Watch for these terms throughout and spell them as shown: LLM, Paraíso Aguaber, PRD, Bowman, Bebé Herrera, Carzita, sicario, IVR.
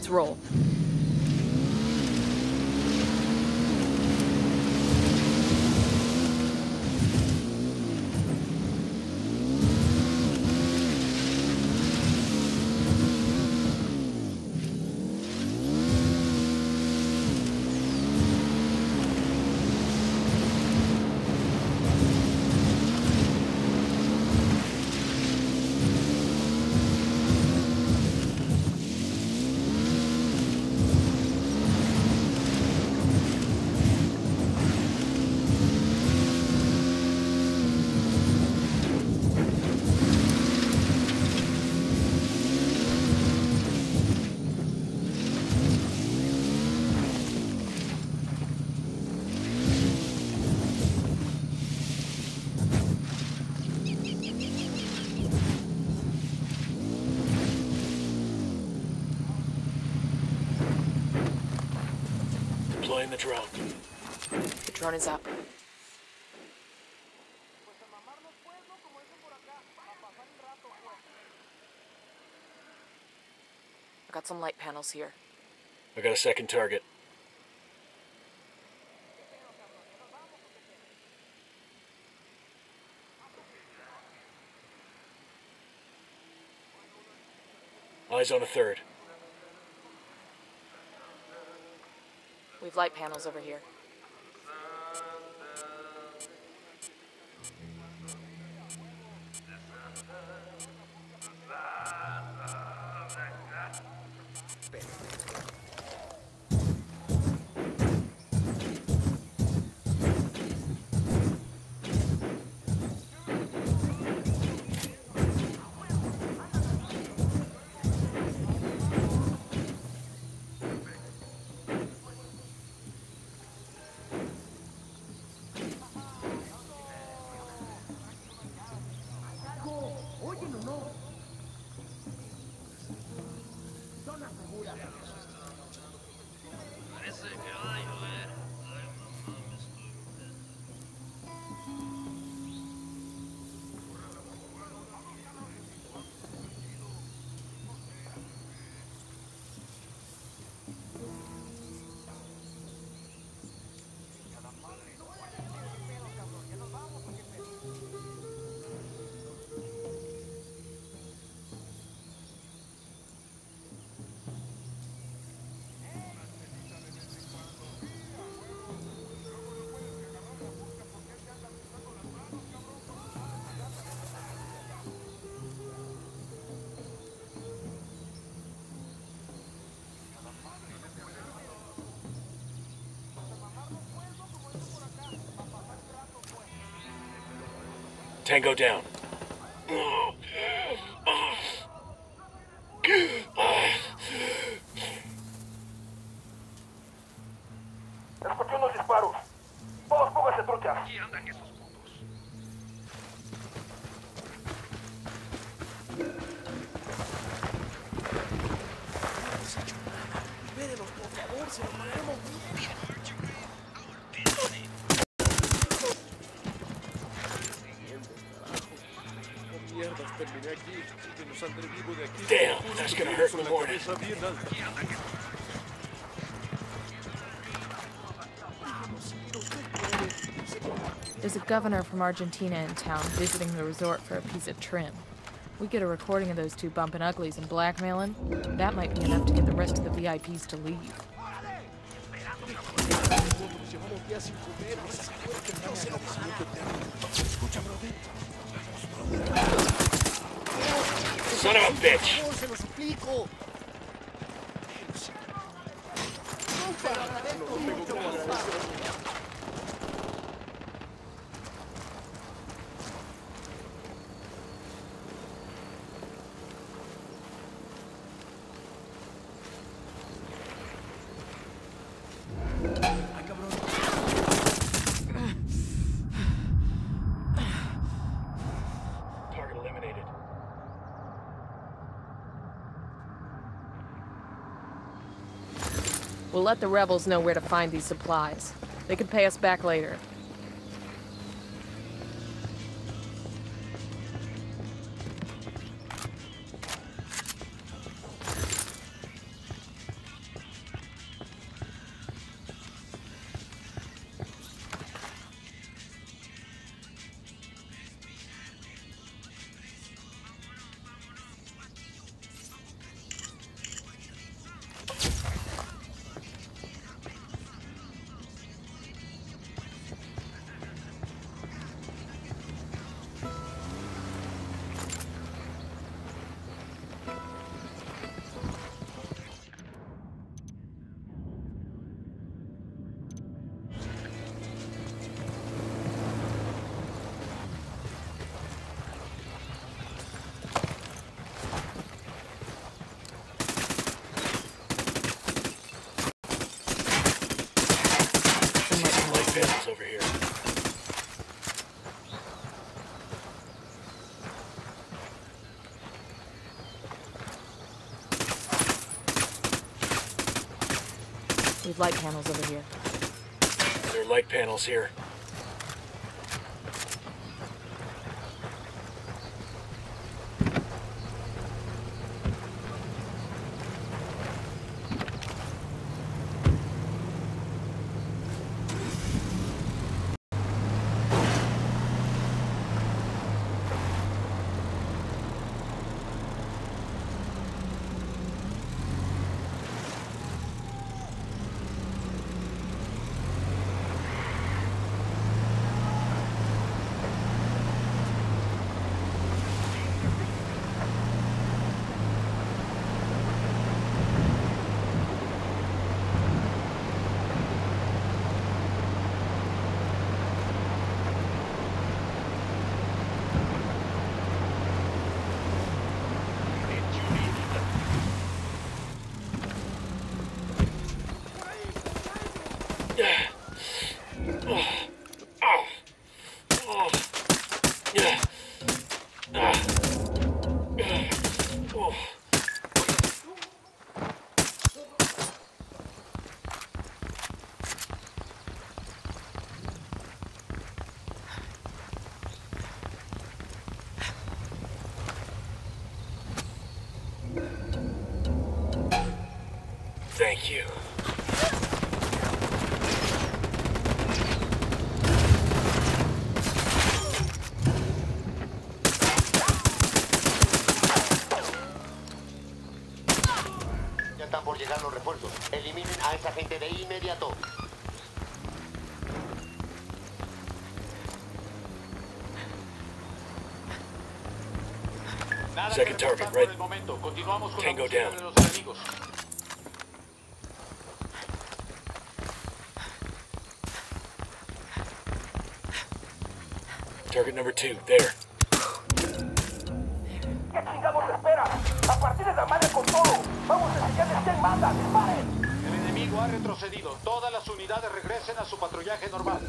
let's roll. The drone. The drone is up. I got some light panels here. I got a second target. Eyes on a third. We've light panels over here. Tango down. Damn, that's gonna hurt in the morning. There's a governor from Argentina in town visiting the resort for a piece of trim. We get a recording of those two bumpin' uglies and blackmailing. That might be enough to get the rest of the VIPs to leave. Son of a bitch! We'll let the rebels know where to find these supplies. They could pay us back later. There's light panels over here. There are light panels here. Thank you. Ya están por llegar los refuerzos. Eliminen a esa gente de inmediato. Second target, right? Tango down. Target number 2, there. ¿Qué chingados espera? A partir de la madre con todo. Vamos a enseñarles quién manda. ¡Disparen! El enemigo ha retrocedido. Todas las unidades regresen a su patrullaje normal.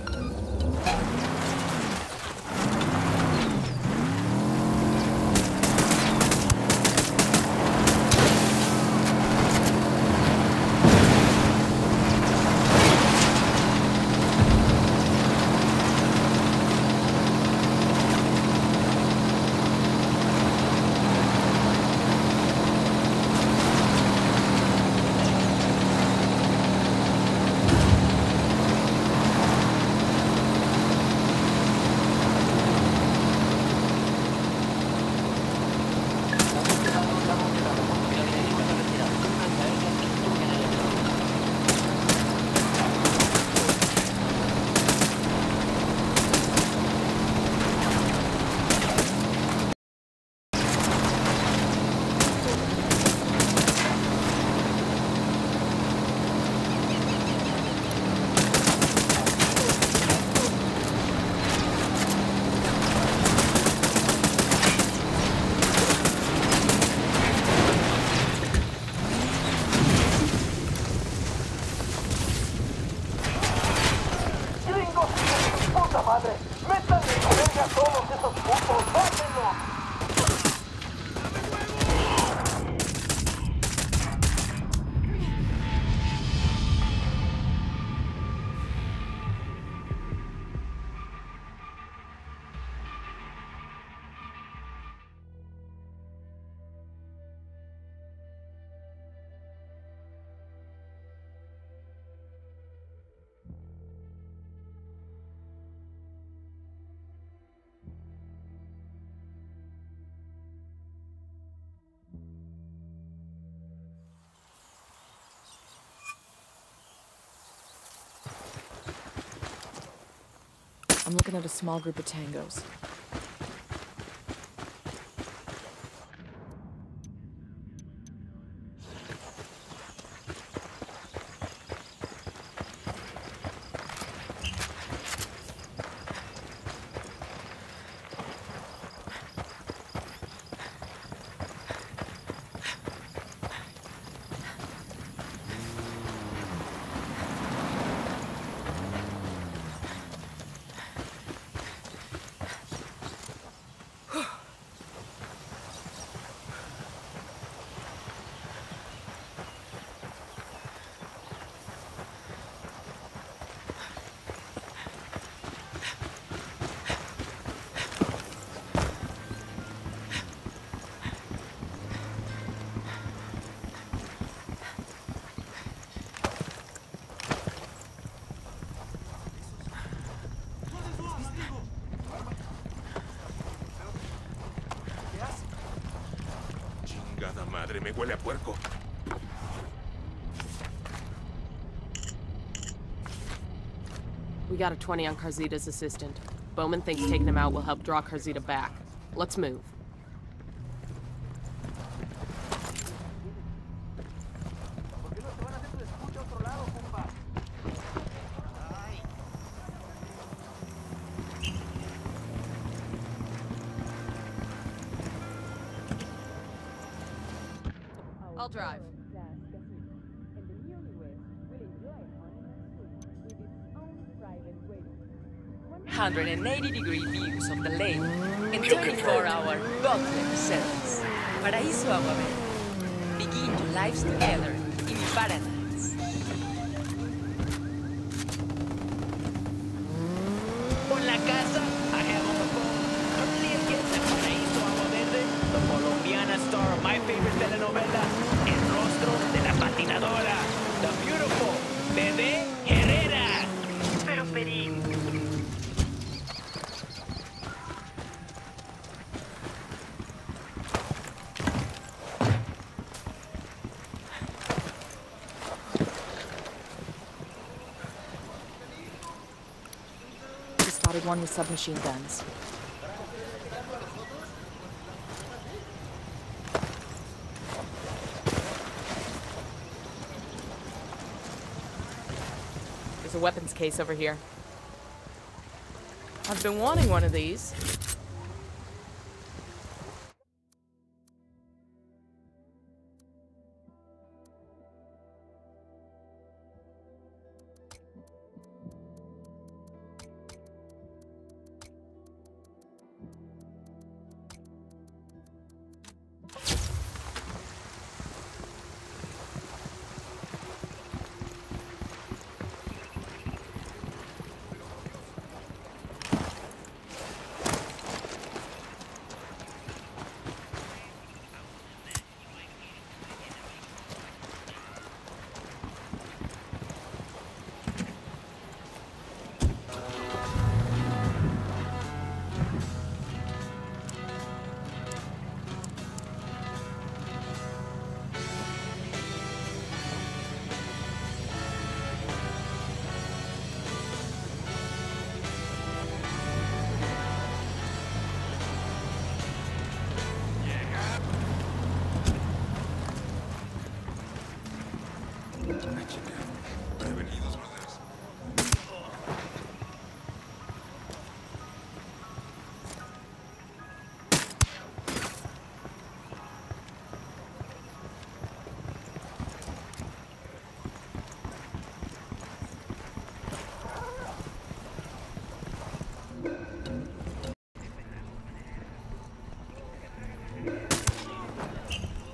I'm looking at a small group of tangos. madre, me huele a puerco. We got a 20 on Carzita's assistant. Bowman thinks taking him out will help draw Carzita back. Let's move. I'll drive. ...180-degree views of the lake and 24-hour boat service. Paraíso Aguaber. Begin your lives together in paradise. Con la casa, I have on the phone. Early against the Paraíso Aguaber, the Colombiana star of my favorite telenovela, El Rostro de la Patinadora, the beautiful Bebé Herrera. Pero Perín. One with submachine guns. There's a weapons case over here. I've been wanting one of these.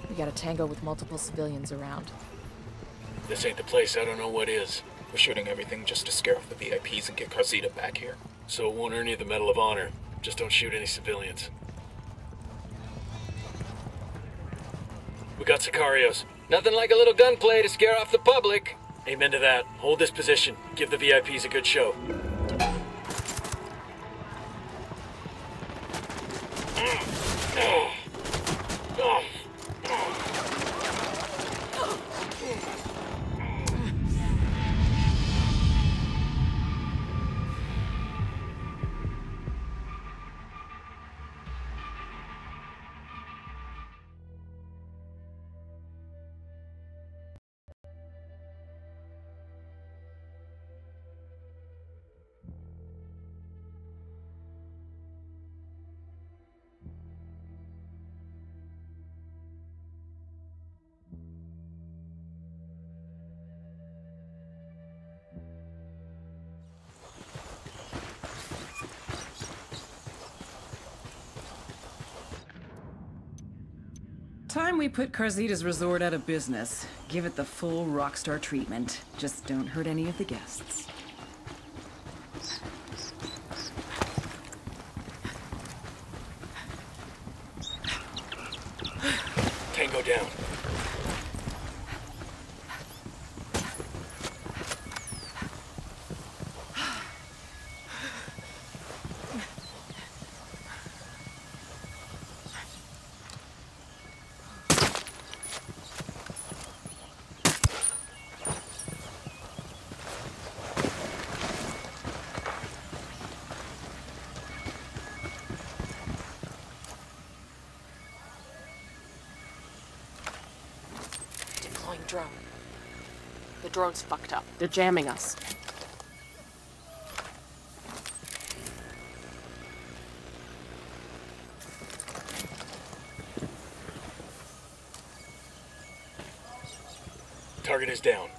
We got a tango with multiple civilians around. This ain't the place, I don't know what is. We're shooting everything just to scare off the VIPs and get Carzita back here. So it won't earn you the Medal of Honor. Just don't shoot any civilians. We got sicarios. Nothing like a little gunplay to scare off the public. Amen to that. Hold this position. Give the VIPs a good show. Time we put Carzita's resort out of business. Give it the full rock star treatment. Just don't hurt any of the guests. Tango down. drone. The drone's fucked up. They're jamming us. Target is down.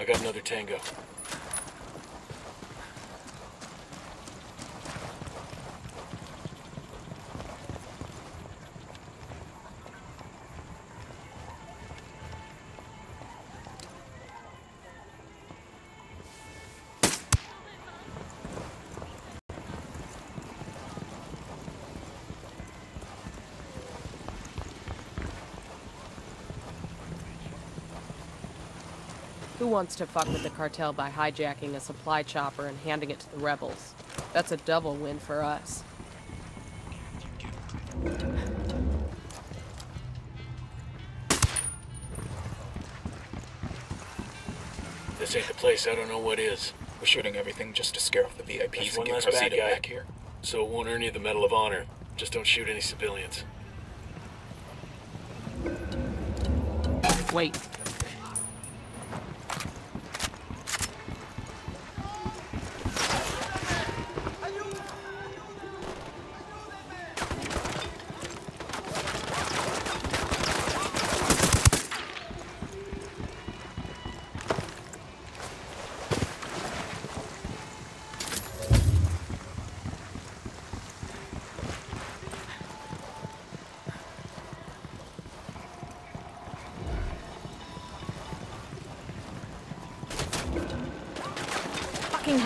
I got another tango. Who wants to fuck with the cartel by hijacking a supply chopper and handing it to the rebels? That's a double win for us. This ain't the place, I don't know what is. We're shooting everything just to scare off the VIPs and get Carzita back here. So it won't earn you the Medal of Honor. Just don't shoot any civilians. Wait.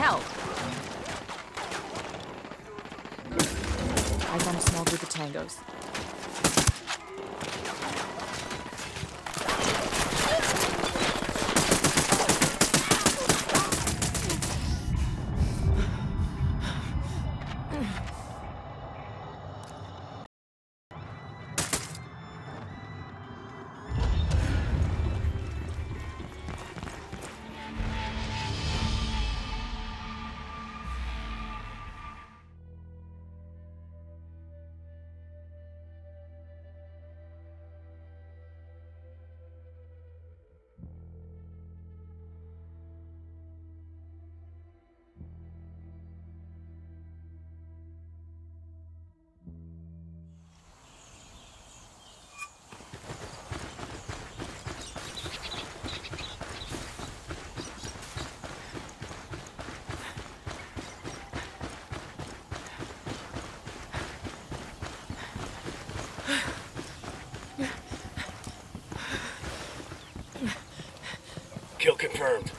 Help. I found a small group of tangos. Kill confirmed.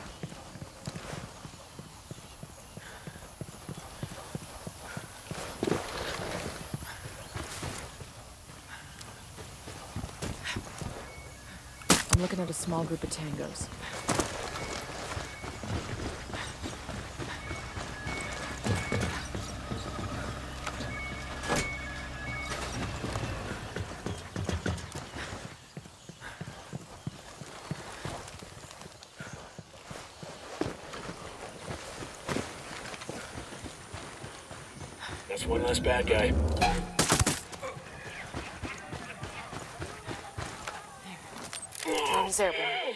I'm looking at a small group of tangos. That's one less bad guy. He's airborne.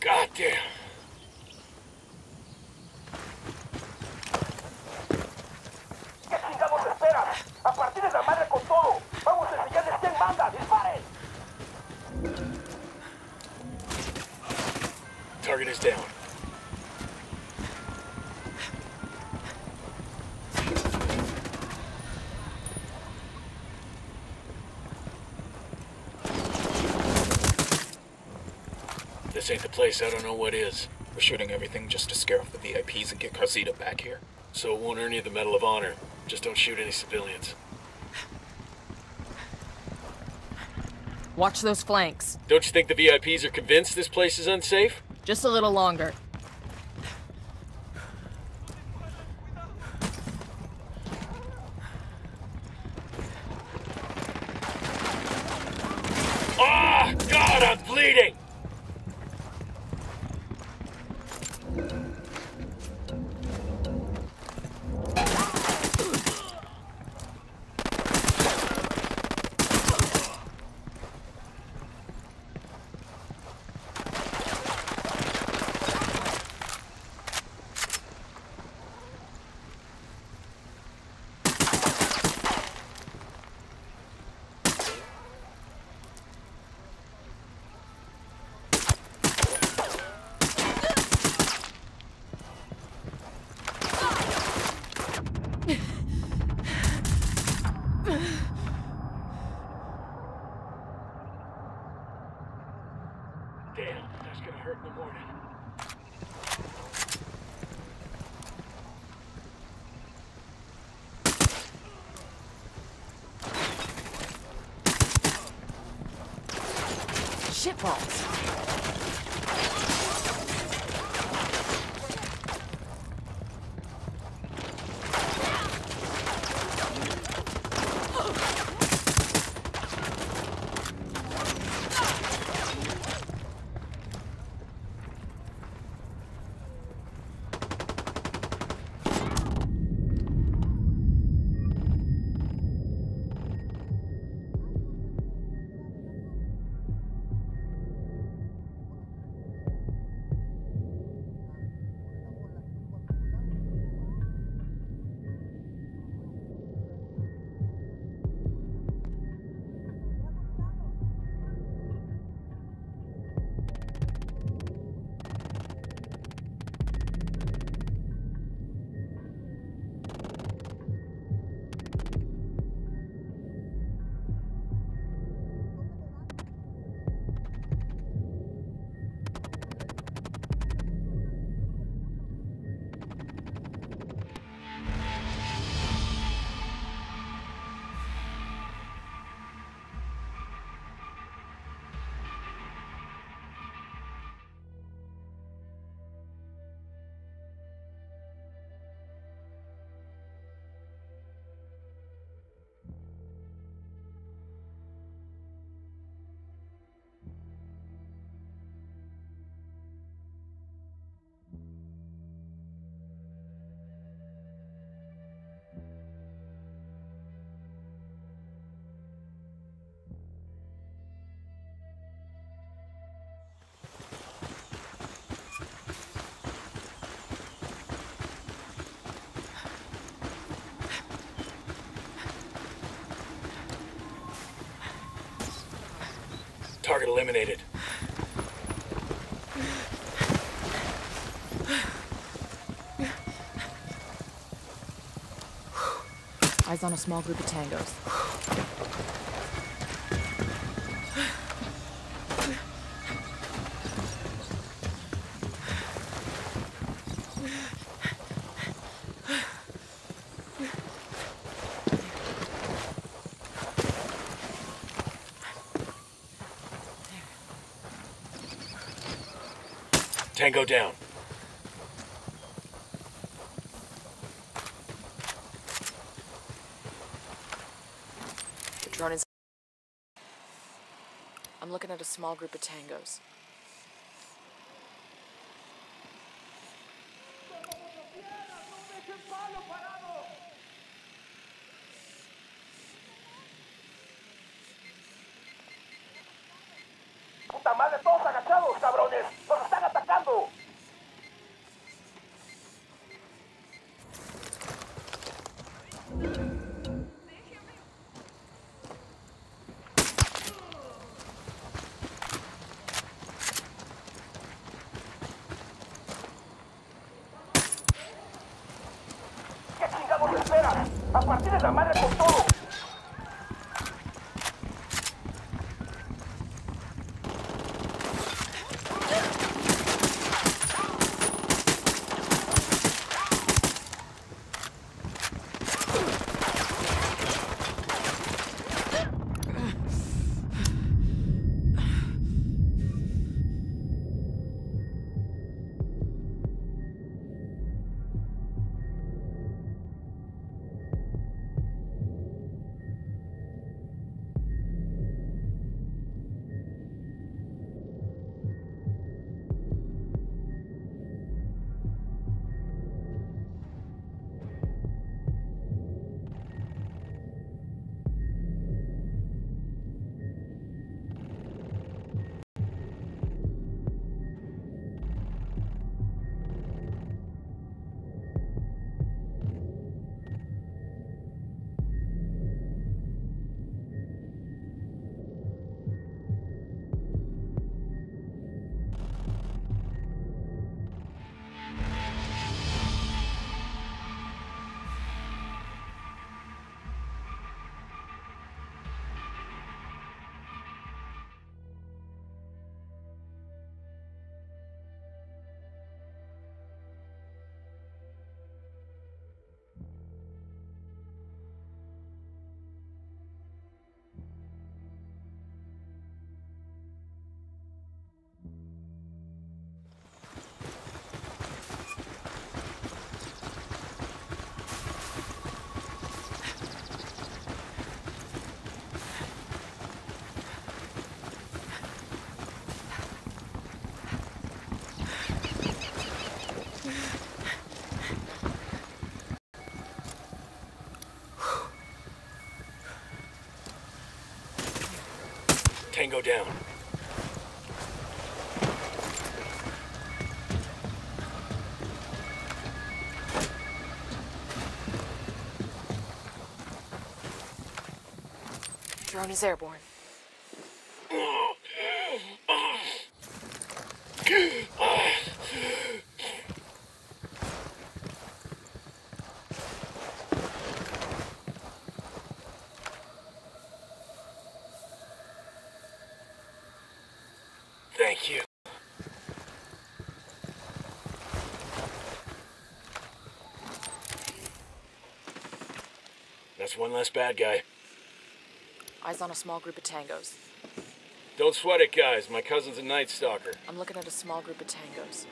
God damn. Target is down. This ain't the place, I don't know what is. We're shooting everything just to scare off the VIPs and get Carzita back here. So it won't earn you the Medal of Honor. Just don't shoot any civilians. Watch those flanks. Don't you think the VIPs are convinced this place is unsafe? Just a little longer. Ah! Oh, God, I'm bleeding! Target eliminated. Eyes on a small group of tangos. Tango down. The drone is... I'm looking at a small group of tangos. go down. Drone is airborne. Thank you. That's one less bad guy. Eyes on a small group of tangos. Don't sweat it, guys. My cousin's a night stalker. I'm looking at a small group of tangos.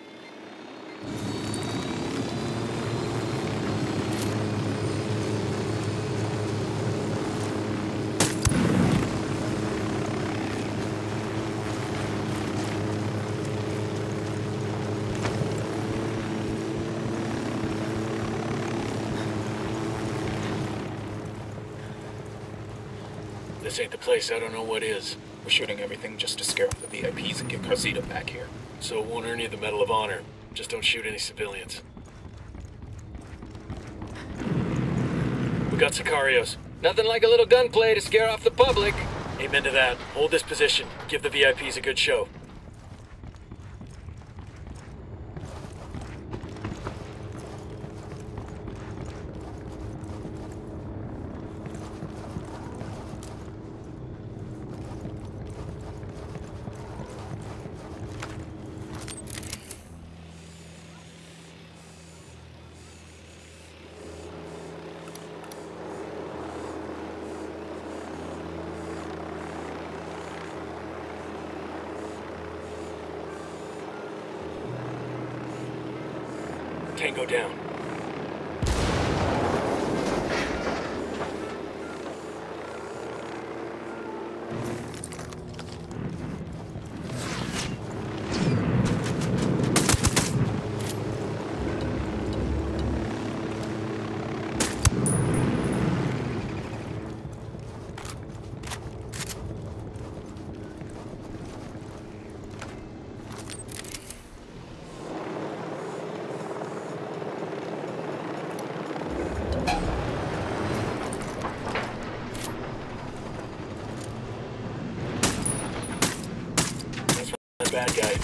This ain't the place. I don't know what is. We're shooting everything just to scare off the VIPs and get Carzita back here. So it won't earn you the Medal of Honor. Just don't shoot any civilians. We got Sicarios. Nothing like a little gunplay to scare off the public. Amen to that. Hold this position. Give the VIPs a good show. Tango down. Bad guy.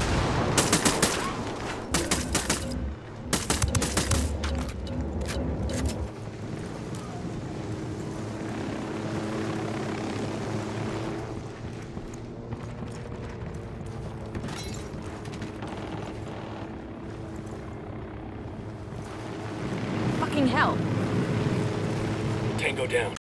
Fucking hell. Tango down.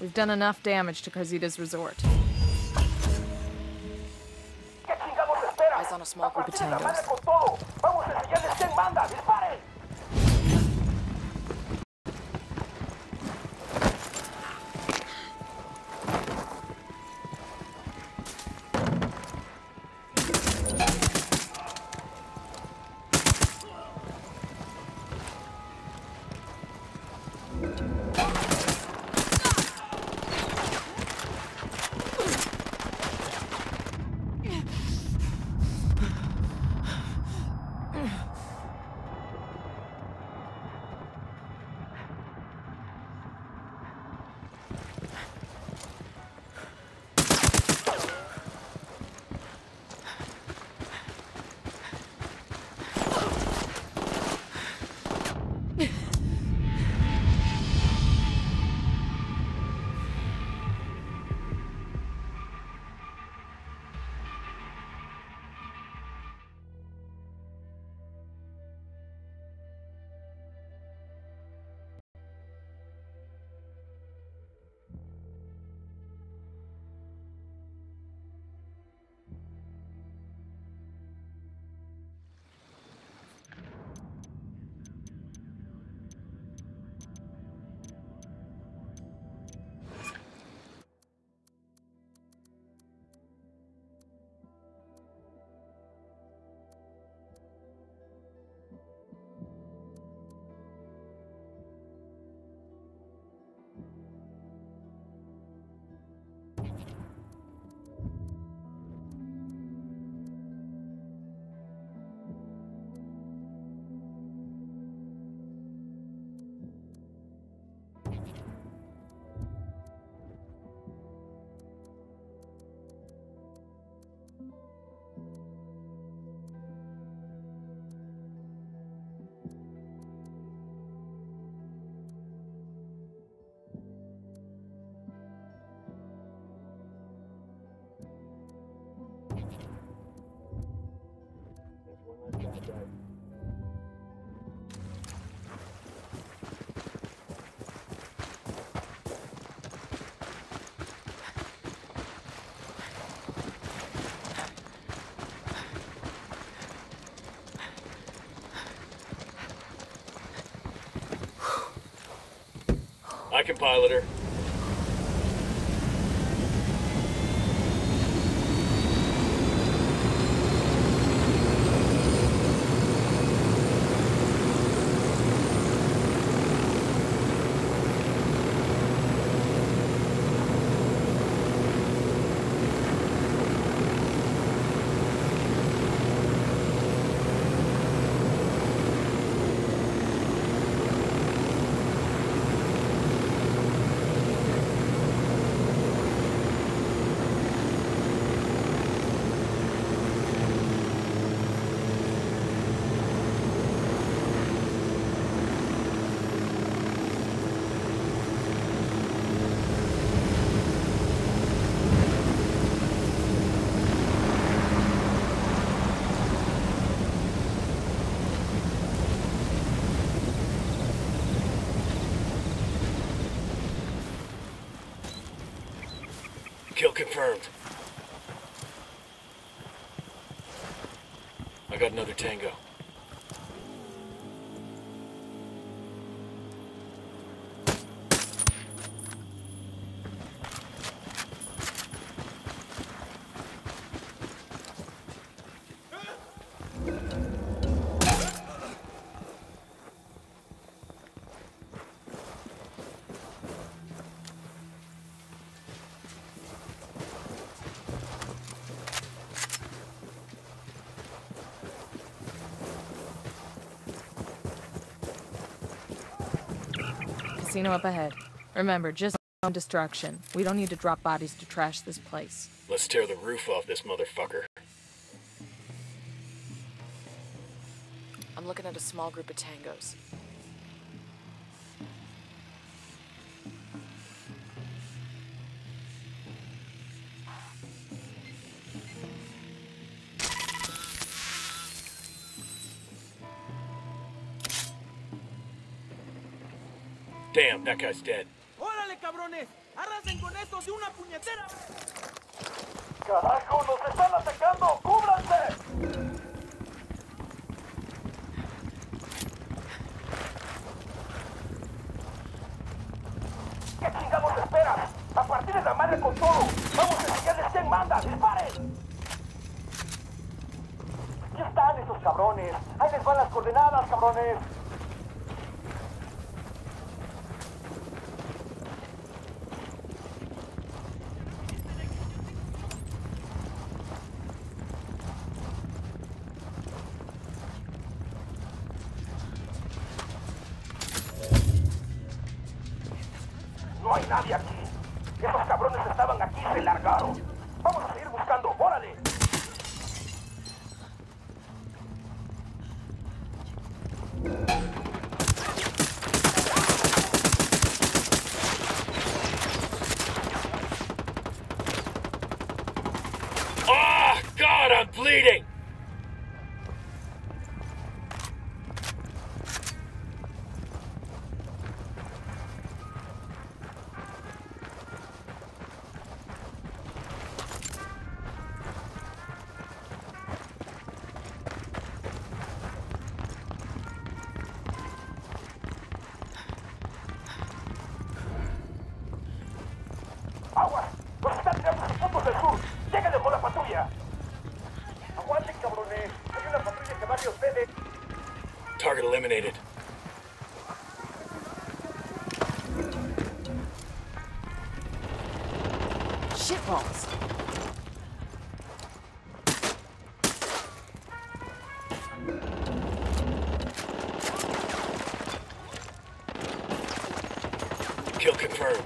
We've done enough damage to Carzita's resort. Eyes on a small group of tangos. I can pilot her. Kill confirmed. I got another tango. Casino up ahead. Remember, just destruction. We don't need to drop bodies to trash this place. Let's tear the roof off this motherfucker. I'm looking at a small group of tangos. Damn, that guy's dead. Órale, cabrones. Arrasen con estos de una puñetera. Carajo, nos están atacando. Cúbranse. ¿Qué chingados esperas? A partir de la madre con todo. Vamos a enseñarles quién manda. Disparen. Aquí están esos cabrones. Ahí les van las coordenadas, cabrones. Nadie aquí. Esos cabrones estaban aquí, se largaron. Vamos a seguir buscando, órale. Ah, oh, God, I'm bleeding. Target eliminated. Shit balls. Kill confirmed.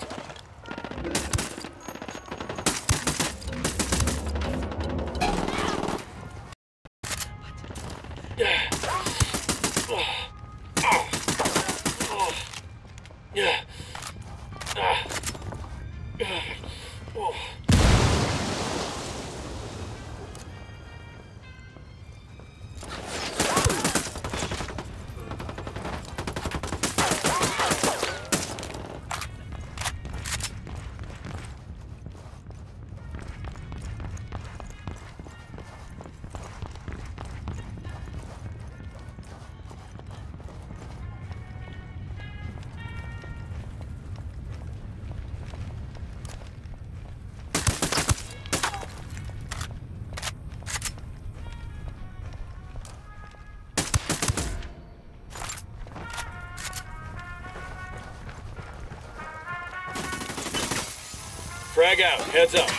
Frag out. Heads up.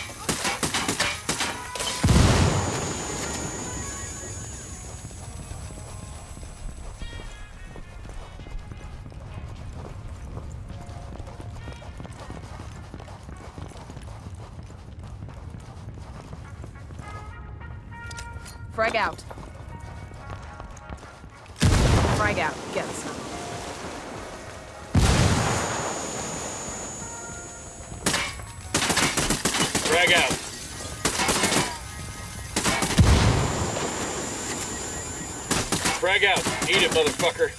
Frag out. Frag out. Get some. Frag out. Frag out. Eat it, motherfucker.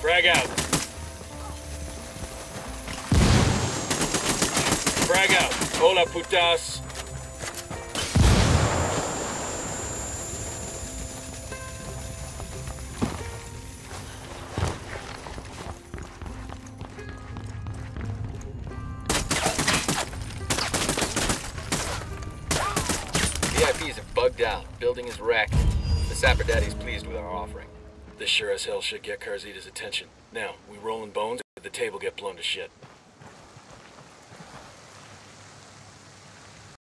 Frag out. Frag out. Hola putas. VIPs have bugged out. Building is wrecked. The Sapper Daddy's pleased with our offering. This sure as hell should get Carzita's attention. Now, we rolling bones, or did the table get blown to shit?